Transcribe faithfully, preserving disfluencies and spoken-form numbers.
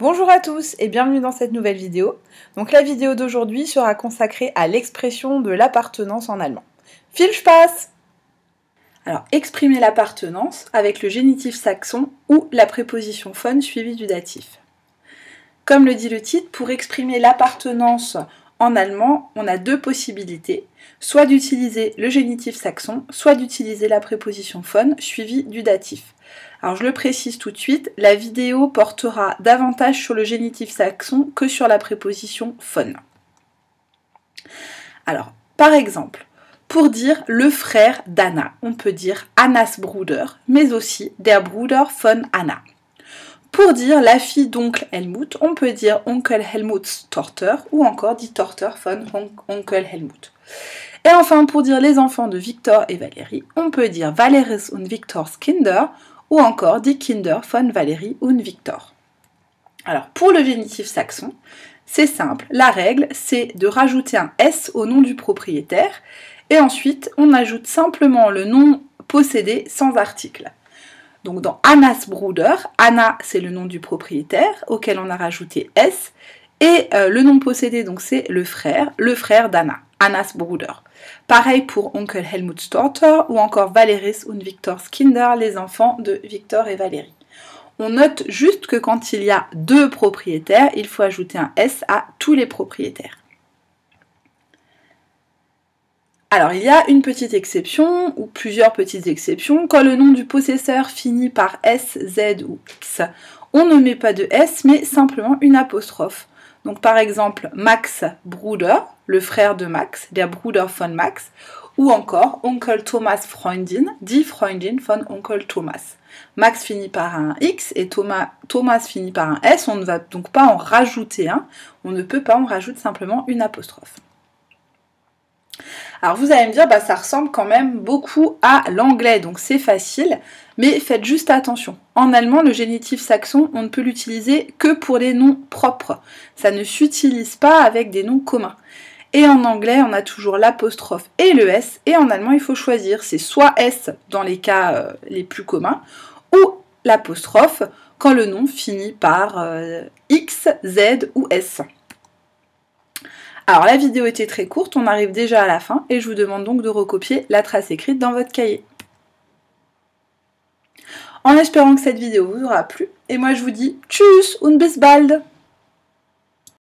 Bonjour à tous et bienvenue dans cette nouvelle vidéo. Donc la vidéo d'aujourd'hui sera consacrée à l'expression de l'appartenance en allemand. Viel Spaß! Alors, exprimer l'appartenance avec le génitif saxon ou la préposition von suivie du datif. Comme le dit le titre, pour exprimer l'appartenance en allemand, on a deux possibilités, soit d'utiliser le génitif saxon, soit d'utiliser la préposition von suivie du datif. Alors je le précise tout de suite, la vidéo portera davantage sur le génitif saxon que sur la préposition von. Alors, par exemple, pour dire le frère d'Anna, on peut dire Annas Bruder, mais aussi der Bruder von Anna. Pour dire la fille d'oncle Helmut, on peut dire Onkel Helmuts Tochter ou encore dit Tochter von Onkel Helmut. Et enfin, pour dire les enfants de Victor et Valérie, on peut dire Valeries und Victors Kinder ou encore die Kinder von Valérie und Victor. Alors, pour le génitif saxon, c'est simple. La règle, c'est de rajouter un S au nom du propriétaire et ensuite, on ajoute simplement le nom possédé sans article. Donc dans Annas Bruder, Anna c'est le nom du propriétaire auquel on a rajouté S et euh, le nom possédé donc c'est le frère, le frère d'Anna, Annas Bruder. Pareil pour Onkel Helmuts Tochter ou encore Valeries und Victors Kinder, les enfants de Victor et Valérie. On note juste que quand il y a deux propriétaires, il faut ajouter un S à tous les propriétaires. Alors, il y a une petite exception, ou plusieurs petites exceptions. Quand le nom du possesseur finit par S, Z ou X, on ne met pas de S, mais simplement une apostrophe. Donc, par exemple, Max Bruder, le frère de Max, der Bruder von Max, ou encore Onkel Thomas Freundin, die Freundin von Onkel Thomas. Max finit par un X et Thomas, Thomas finit par un S, on ne va donc pas en rajouter un, on ne peut pas, on rajoute simplement une apostrophe. Alors vous allez me dire, bah, ça ressemble quand même beaucoup à l'anglais, donc c'est facile, mais faites juste attention. En allemand, le génitif saxon, on ne peut l'utiliser que pour les noms propres. Ça ne s'utilise pas avec des noms communs. Et en anglais, on a toujours l'apostrophe et le S, et en allemand, il faut choisir. C'est soit S dans les cas euh, les plus communs, ou l'apostrophe quand le nom finit par euh, X, Z ou S. Alors la vidéo était très courte, on arrive déjà à la fin et je vous demande donc de recopier la trace écrite dans votre cahier. En espérant que cette vidéo vous aura plu, et moi je vous dis tschüss und bis bald!